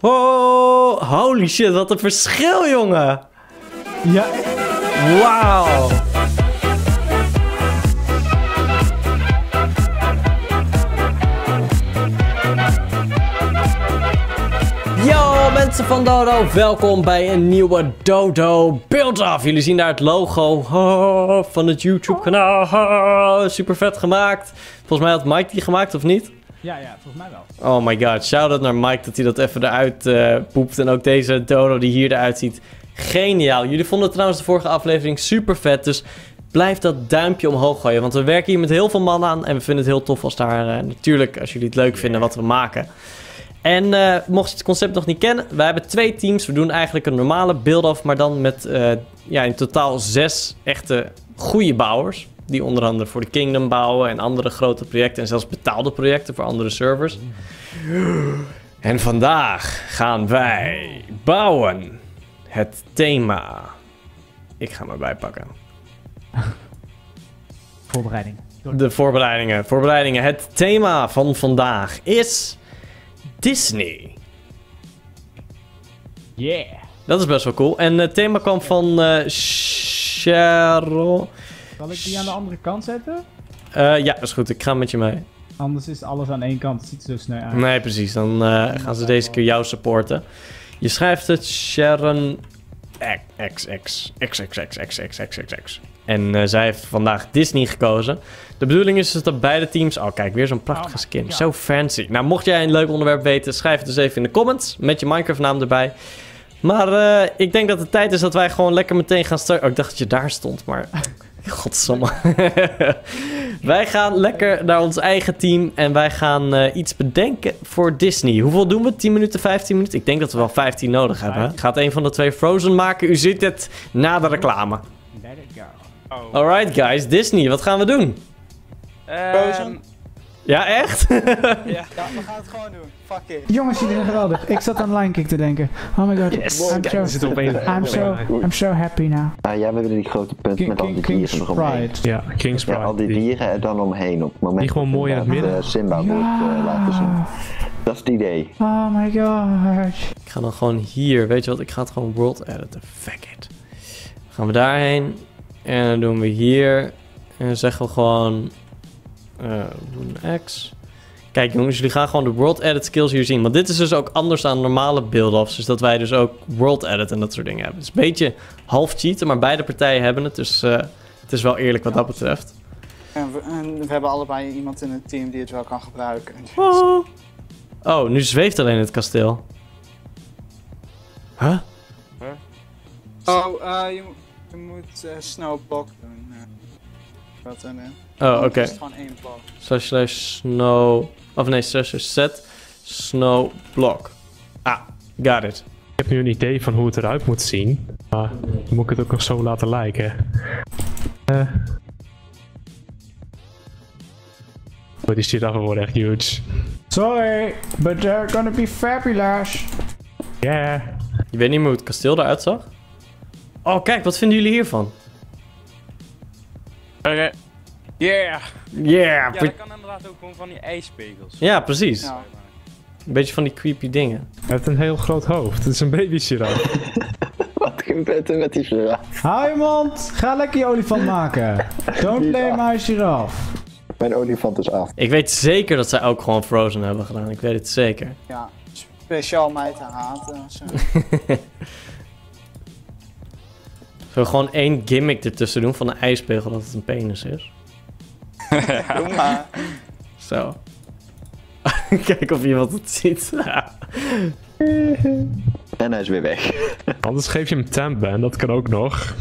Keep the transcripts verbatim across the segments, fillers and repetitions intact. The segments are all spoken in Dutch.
Oh, holy shit, wat een verschil, jongen. Ja. Wauw. Yo mensen van Dodo, welkom bij een nieuwe Dodo Build Off. Jullie zien daar het logo oh, van het YouTube kanaal. Oh, super vet gemaakt. Volgens mij had Mike die gemaakt, of niet? Ja, ja, volgens mij wel. Oh my god, shout-out naar Mike dat hij dat even eruit uh, poept. En ook deze Dodo die hier eruit ziet. Geniaal. Jullie vonden trouwens de vorige aflevering super vet, dus blijf dat duimpje omhoog gooien. Want we werken hier met heel veel mannen aan en we vinden het heel tof als daar uh, natuurlijk, als jullie het leuk vinden wat we maken. En uh, mocht je het concept nog niet kennen, we hebben twee teams. We doen eigenlijk een normale build-off, maar dan met uh, ja, in totaal zes echte goede bouwers. Die onder andere voor de Kingdom bouwen en andere grote projecten en zelfs betaalde projecten voor andere servers. En vandaag gaan wij bouwen het thema. Ik ga maar bijpakken. Voorbereiding. De voorbereidingen. Voorbereidingen. Het thema van vandaag is Disney. Yeah. Dat is best wel cool. En het thema kwam van uh, Sheryl. Zal ik die aan de andere kant zetten? Uh, ja, dat is goed. Ik ga met je mee. Anders is alles aan één kant. Het ziet er zo snel uit. Nee, precies. Dan uh, gaan ze deze keer jou supporten. Je schrijft het Sharon X X X X X X X X X X X. En uh, zij heeft vandaag Disney gekozen. De bedoeling is dus dat beide teams... Oh, kijk, weer zo'n prachtige oh, skin. Ja. Zo fancy. Nou, mocht jij een leuk onderwerp weten, schrijf het dus even in de comments. Met je Minecraft-naam erbij. Maar uh, ik denk dat het tijd is dat wij gewoon lekker meteen gaan starten. Oh, ik dacht dat je daar stond, maar... Godsamme. Wij gaan lekker naar ons eigen team en wij gaan uh, iets bedenken voor Disney. Hoeveel doen we? tien minuten, vijftien minuten? Ik denk dat we wel vijftien nodig hebben. Hè? Gaat een van de twee Frozen maken? U ziet het na de reclame. Let it go. Oh. Alright guys, Disney, wat gaan we doen? Um... Frozen. Ja, echt? Ja, we gaan het gewoon doen. Fuck it. Jongens, jullie zijn geweldig. Ik zat aan Lion King te denken. Oh my god. Yes. Wow, I'm, kijk, so, op I'm, so, I'm so happy now. Ah, jij wilde die grote punt King, met King, al die King's dieren eromheen. Ja, King's Pride. Ja, al die dieren er dan omheen op het moment die gewoon mooi aan het midden. Simba wordt ja. uh, laten zien. Dat is het idee. Oh my god. Ik ga dan gewoon hier, weet je wat, ik ga het gewoon world editen. Fuck it. Dan gaan we daarheen. En dan doen we hier. En dan zeggen we gewoon... Uh, doen X. Kijk jongens, jullie gaan gewoon de world edit skills hier zien. Want dit is dus ook anders dan normale build-offs. Dus dat wij dus ook world edit en dat soort dingen hebben. Het is een beetje half cheaten, maar beide partijen hebben het. Dus uh, het is wel eerlijk wat dat betreft. En we, en we hebben allebei iemand in het team die het wel kan gebruiken. Oh, oh nu zweeft alleen het kasteel. Huh? huh? Oh, uh, je, je moet uh, snowblock doen. Wat dan, hè? Oh, oké. Okay. Slash slash snow... Of nee, slash slash set snow block. Ah, got it. Ik heb nu een idee van hoe het eruit moet zien. Maar dan moet ik het ook nog zo laten lijken. Uh. Oh, die shit af wordt echt huge. Sorry, but they're gonna be fabulous. Yeah. Je weet niet meer hoe het kasteel eruit zag? Oh, kijk, wat vinden jullie hiervan? Oké. Okay. Yeah! Yeah! Ja, dat kan inderdaad ook gewoon van die ijspegels. Ja, precies. Ja. Een beetje van die creepy dingen. Hij heeft een heel groot hoofd. Het is een baby giraffe. Wat gebeurt er met die giraffe? Hou je mond! Ga lekker je olifant maken. Don't blame my giraffe. Mijn olifant is af. Ik weet zeker dat zij ook gewoon Frozen hebben gedaan. Ik weet het zeker. Ja, speciaal mij te haten. Zo. Zullen we gewoon één gimmick ertussen doen van een ijspegel dat het een penis is? Doe maar. Zo. Kijk of iemand het ziet. En hij is weer weg. Anders geef je hem tempen, dat kan ook nog.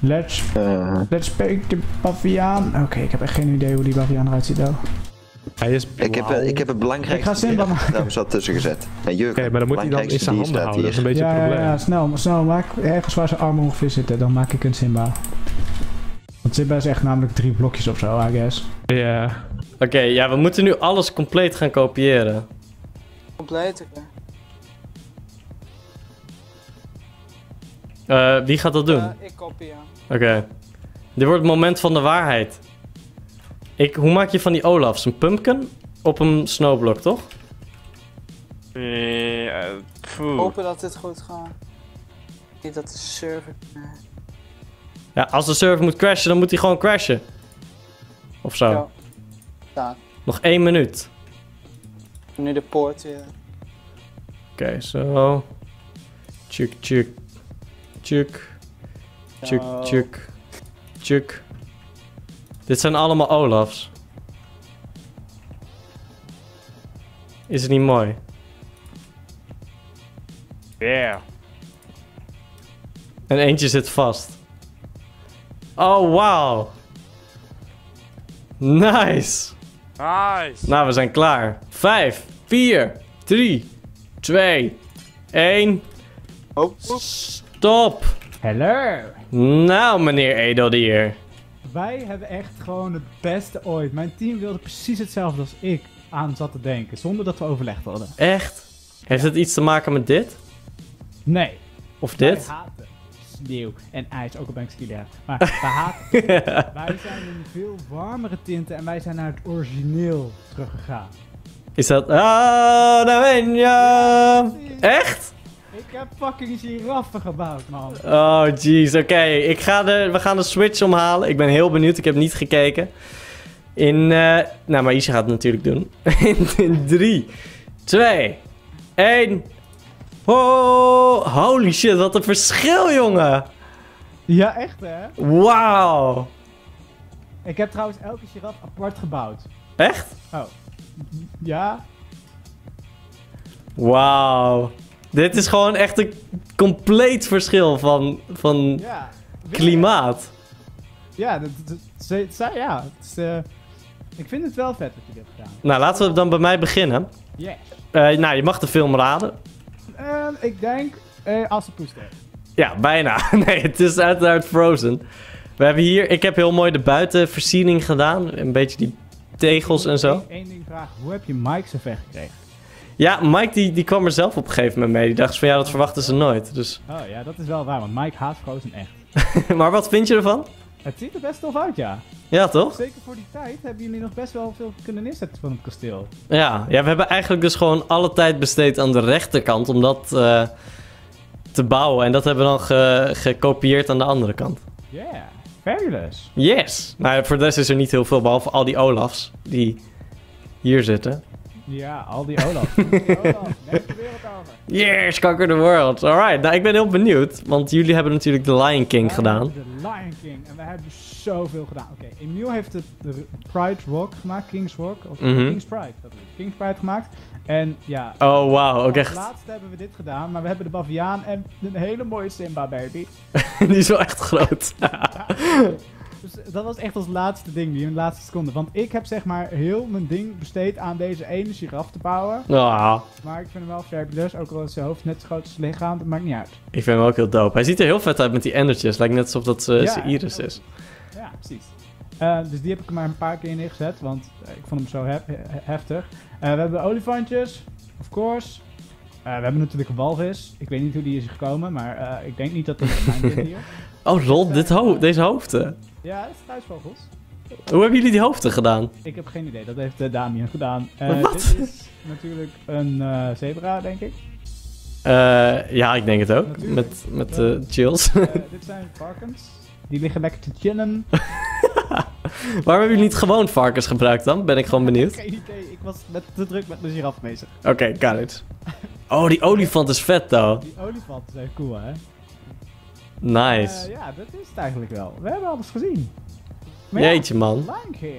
Let's... Uh. Let's pick the baviaan. Oké, okay, ik heb echt geen idee hoe die baviaan eruit ziet, though. Hij is... Ik heb, ik heb het belangrijkste... Ik ga Simba maken. Daarom zat tussen gezet. Hey, Jurgen, okay, maar dan moet hij dan in zijn handen houden. Dat is een beetje ja, een probleem. Ja, ja, snel, maar snel. Maak ergens waar zijn armen ongeveer zitten. Dan maak ik een Simba. Want Simba is echt namelijk drie blokjes of zo, I guess. Ja. Yeah. Oké, okay, ja, we moeten nu alles compleet gaan kopiëren. Compleet? Uh, wie gaat dat doen? Uh, ik kopieer. Oké. Okay. Dit wordt het moment van de waarheid. Ik, hoe maak je van die Olaf's? Een pumpkin op een snowblok, toch? Ja, hopen dat dit goed gaat. Niet dat de server... Ja, als de server moet crashen, dan moet hij gewoon crashen. Of zo. Ja. Ja. Nog één minuut. Nu de poort weer. Oké, okay, zo. Tjuk, tjuk. Tjuk. Tjuk, tjuk. Tjuk. Dit zijn allemaal Olafs. Is het niet mooi? Ja. Yeah. En eentje zit vast. Oh, wauw. Nice. Nice. Nou, we zijn klaar. vijf, vier, drie, twee, één. Stop. Hallo. Nou, meneer Edeldier. Wij hebben echt gewoon het beste ooit. Mijn team wilde precies hetzelfde als ik aan zat te denken. Zonder dat we overlegd hadden. Echt? Heeft het iets te maken met dit? Nee. Of dit? Wij haten sneeuw en ijs. Ook al ben ik skiën. Maar we haten ja. Wij zijn in veel warmere tinten. En wij zijn naar het origineel teruggegaan. Is dat... Ah, daar ben je! Echt? Ik heb fucking giraffen gebouwd, man. Oh, jeez. Oké, okay. Ik ga de... we gaan de switch omhalen. Ik ben heel benieuwd. Ik heb niet gekeken. In... Uh... Nou, maar Isha gaat het natuurlijk doen. In drie, twee, één... Oh, holy shit, wat een verschil, jongen. Ja, echt, hè? Wauw. Ik heb trouwens elke giraf apart gebouwd. Echt? Oh. Ja. Wauw. Dit is gewoon echt een compleet verschil van, van ja, klimaat. Ja, dat, dat, ze, ze, ja het is, uh, ik vind het wel vet wat je dit hebt gedaan. Nou, laten we dan bij mij beginnen. Yes. Uh, nou, je mag de film raden. Uh, ik denk uh, als de poester. Ja, bijna. Nee, het is uiteraard Frozen. We hebben hier, ik heb heel mooi de buitenversiering gedaan. Een beetje die tegels en zo. Eén ding vraag, hoe heb je Mike zo ver gekregen? Ja, Mike die, die kwam er zelf op een gegeven moment mee. Die dacht van ja, dat verwachten ze nooit. Dus... Oh ja, dat is wel waar, want Mike haat Frozen echt. Maar wat vind je ervan? Het ziet er best tof uit, ja. Ja, toch? Zeker voor die tijd hebben jullie nog best wel veel kunnen neerzetten van het kasteel. Ja, ja, we hebben eigenlijk dus gewoon alle tijd besteed aan de rechterkant om dat uh, te bouwen. En dat hebben we dan ge gekopieerd aan de andere kant. Ja, yeah, fabulous. Yes. Nou, voor de rest is er niet heel veel, behalve al die Olafs die hier zitten. Ja, al die Olaf. Al die Olaf. Neem de wereld over. Yes, conquer the world. Alright, nou ik ben heel benieuwd. Want jullie hebben natuurlijk de Lion King wij gedaan. De Lion King. En we hebben zoveel gedaan. Oké, okay, Emil heeft de, de Pride Rock gemaakt. King's Rock. Of mm-hmm. King's Pride. Dat is King's Pride gemaakt. En ja. Oh, wauw. Ook echt. Laatst hebben we dit gedaan. Maar we hebben de Baviaan en een hele mooie Simba, baby. Die is wel echt groot. Dus dat was echt ons laatste ding, die in de laatste seconde. Want ik heb zeg maar heel mijn ding besteed aan deze ene giraf te bouwen. Oh. Maar ik vind hem wel fabulous, ook al is zijn hoofd net zo groot als zijn lichaam, dat maakt niet uit. Ik vind hem ook heel dope. Hij ziet er heel vet uit met die endertjes, lijkt net alsof dat zijn ja, iris is. Ja, precies. Uh, dus die heb ik maar een paar keer neergezet, want uh, ik vond hem zo hef heftig. Uh, we hebben olifantjes, of course. Uh, we hebben natuurlijk een walvis. Ik weet niet hoe die is gekomen, maar uh, ik denk niet dat dat zijn dit hier. Oh, lol, dit ho deze hoofden. Ja, dat is thuisvogels. Hoe hebben jullie die hoofden gedaan? Ik heb geen idee, dat heeft uh, Damian gedaan. Uh, Wat? Dit is natuurlijk een uh, zebra, denk ik. Uh, ja, ik denk het ook. Natuurlijk. Met, met uh, chills. Uh, dit zijn varkens. Die liggen lekker te chillen. Waarom hebben jullie niet gewoon varkens gebruikt dan? Ben ik gewoon benieuwd. Geen idee, ik was met, te druk met mijn giraf bezig. Oké, okay, got it. Oh, die olifant is vet, though. Die olifant is echt cool, hè? Nice. Uh, ja, dat is het eigenlijk wel. We hebben alles gezien. Maar jeetje, ja, man. Lion King.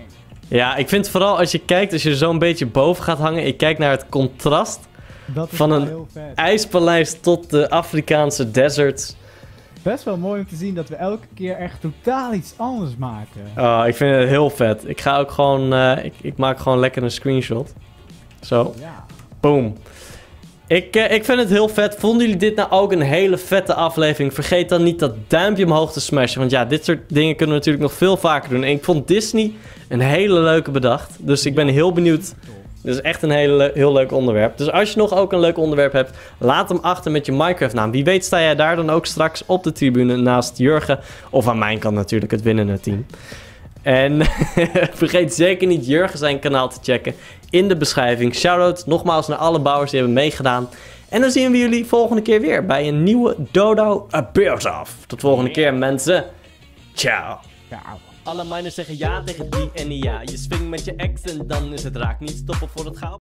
Ja, ik vind vooral als je kijkt, als je zo'n beetje boven gaat hangen. Ik kijk naar het contrast dat is van een heel vet ijspaleis tot de Afrikaanse deserts. Best wel mooi om te zien dat we elke keer echt totaal iets anders maken. Oh, ik vind het heel vet. Ik ga ook gewoon, uh, ik, ik maak gewoon lekker een screenshot. Zo. Ja. Boom. Ik, uh, ik vind het heel vet. Vonden jullie dit nou ook een hele vette aflevering? Vergeet dan niet dat duimpje omhoog te smashen. Want ja, dit soort dingen kunnen we natuurlijk nog veel vaker doen. En ik vond Disney een hele leuke bedacht. Dus ik ben heel benieuwd. Dit is echt een hele, heel leuk onderwerp. Dus als je nog ook een leuk onderwerp hebt, laat hem achter met je Minecraft-naam. Wie weet sta jij daar dan ook straks op de tribune naast Jurgen. Of aan mijn kant natuurlijk, het winnende team. En vergeet zeker niet Jurgen zijn kanaal te checken in de beschrijving. Shoutout nogmaals naar alle bouwers die hebben meegedaan. En dan zien we jullie volgende keer weer bij een nieuwe Dodo Build Off. Tot volgende keer mensen. Ciao. Ciao. Alle miners zeggen ja tegen die en ja. Je swingt met je ex en dan is het raak. Niet stoppen voor het goud.